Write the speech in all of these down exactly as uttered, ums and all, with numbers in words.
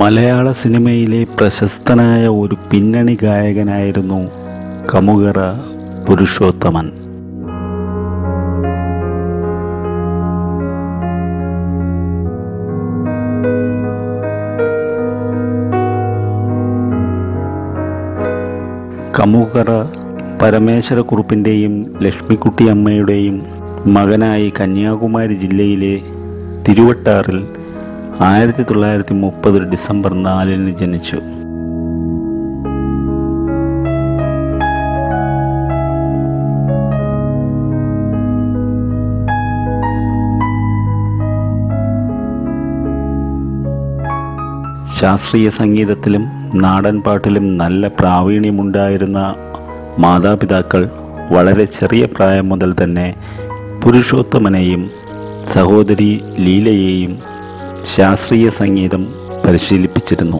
മലയാള സിനിമയിലെ പ്രശസ്തനായ ഒരു പിന്നണി ഗായകനായിരുന്നു കമുകറ പുരുഷോത്തമൻ. കമുകറ പരമേശ്വരക്കുറുപ്പിൻ്റെയും ലക്ഷ്മിക്കുട്ടിയമ്മയുടെയും മകനായി കന്യാകുമാരി ജില്ലയിലെ തിരുവട്ടാറിൽ ആയിരത്തി തൊള്ളായിരത്തി മുപ്പത് ഡിസംബർ നാലിന് ജനിച്ചു. ശാസ്ത്രീയ സംഗീതത്തിലും നാടൻ പാട്ടിലും നല്ല പ്രാവീണ്യമുണ്ടായിരുന്ന മാതാപിതാക്കൾ വളരെ ചെറിയ പ്രായം മുതൽ തന്നെ പുരുഷോത്തമനെയും സഹോദരി ലീലയെയും ശാസ്ത്രീയ സംഗീതം പരിശീലിപ്പിച്ചിരുന്നു.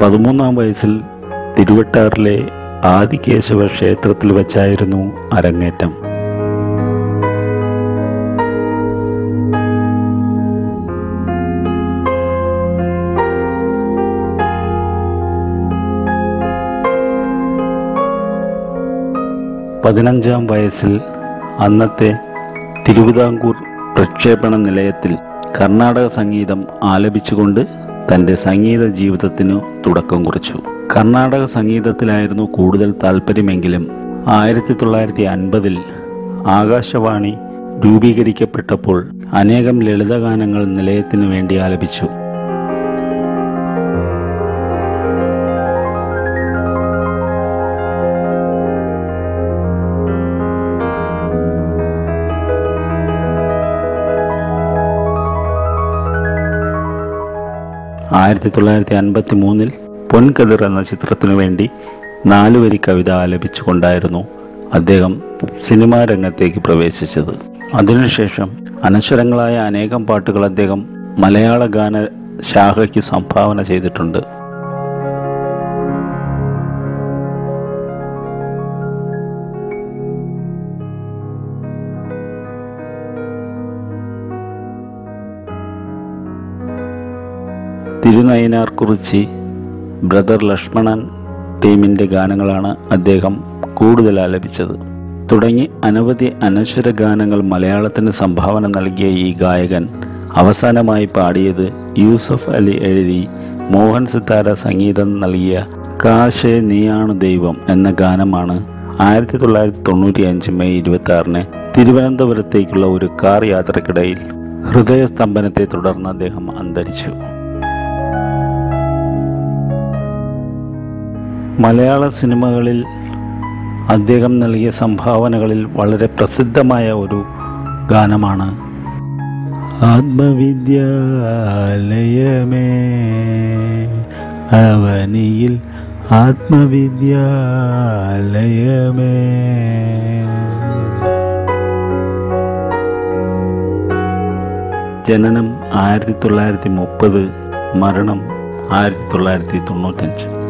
പതിമൂന്നാം വയസ്സിൽ തിരുവട്ടാറിലെ ആദികേശവ ക്ഷേത്രത്തിൽ വച്ചായിരുന്നു അരങ്ങേറ്റം. പതിനഞ്ചാം വയസ്സിൽ അന്നത്തെ തിരുവിതാംകൂർ പ്രക്ഷേപണ നിലയത്തിൽ കർണാടക സംഗീതം ആലപിച്ചുകൊണ്ട് തൻ്റെ സംഗീത ജീവിതത്തിനു തുടക്കം കുറിച്ചു. കർണാടക സംഗീതത്തിലായിരുന്നു കൂടുതൽ താല്പര്യമെങ്കിലും ആയിരത്തി തൊള്ളായിരത്തി അൻപതിൽ ആകാശവാണി രൂപീകരിക്കപ്പെട്ടപ്പോൾ അനേകം ലളിതഗാനങ്ങൾ നിലയത്തിനു വേണ്ടി ആലപിച്ചു. ആയിരത്തി തൊള്ളായിരത്തി അൻപത്തി മൂന്നിൽ പൊൻകതിർ എന്ന ചിത്രത്തിനു വേണ്ടി നാലുവരി കവിത ആലപിച്ചുകൊണ്ടായിരുന്നു അദ്ദേഹം സിനിമാ രംഗത്തേക്ക് പ്രവേശിച്ചത്. അതിനുശേഷം അനശ്വരങ്ങളായ അനേകം പാട്ടുകൾ അദ്ദേഹം മലയാള ഗാന ശാഖയ്ക്ക് സംഭാവന ചെയ്തിട്ടുണ്ട്. തിരുനയിനാർ കുറിച്ചി, ബ്രദർ ലക്ഷ്മണൻ ടീമിൻ്റെ ഗാനങ്ങളാണ് അദ്ദേഹം കൂടുതൽ ആലപിച്ചത്. തുടങ്ങി അനവധി അനശ്വര ഗാനങ്ങൾ മലയാളത്തിന് സംഭാവന നൽകിയ ഈ ഗായകൻ അവസാനമായി പാടിയത് യൂസഫ് അലി എഴുതി മോഹൻ സിത്താര സംഗീതം നൽകിയ കാശേ നീയാണു ദൈവം എന്ന ഗാനമാണ്. ആയിരത്തി തൊള്ളായിരത്തി തൊണ്ണൂറ്റി അഞ്ച് മെയ് ഇരുപത്തി ആറിന് തിരുവനന്തപുരത്തേക്കുള്ള ഒരു കാർ യാത്രക്കിടയിൽ ഹൃദയസ്തംഭനത്തെ തുടർന്ന് അദ്ദേഹം അന്തരിച്ചു. മലയാള സിനിമകളിൽ അദ്ദേഹം നൽകിയ സംഭാവനകളിൽ വളരെ പ്രസിദ്ധമായ ഒരു ഗാനമാണ് ആത്മവിദ്യാലയമേ അവനിയിൽ ആത്മവിദ്യാലയമേ. ജനനം ആയിരത്തി തൊള്ളായിരത്തി മുപ്പത്, മരണം ആയിരത്തി തൊള്ളായിരത്തി തൊണ്ണൂറ്റഞ്ച്.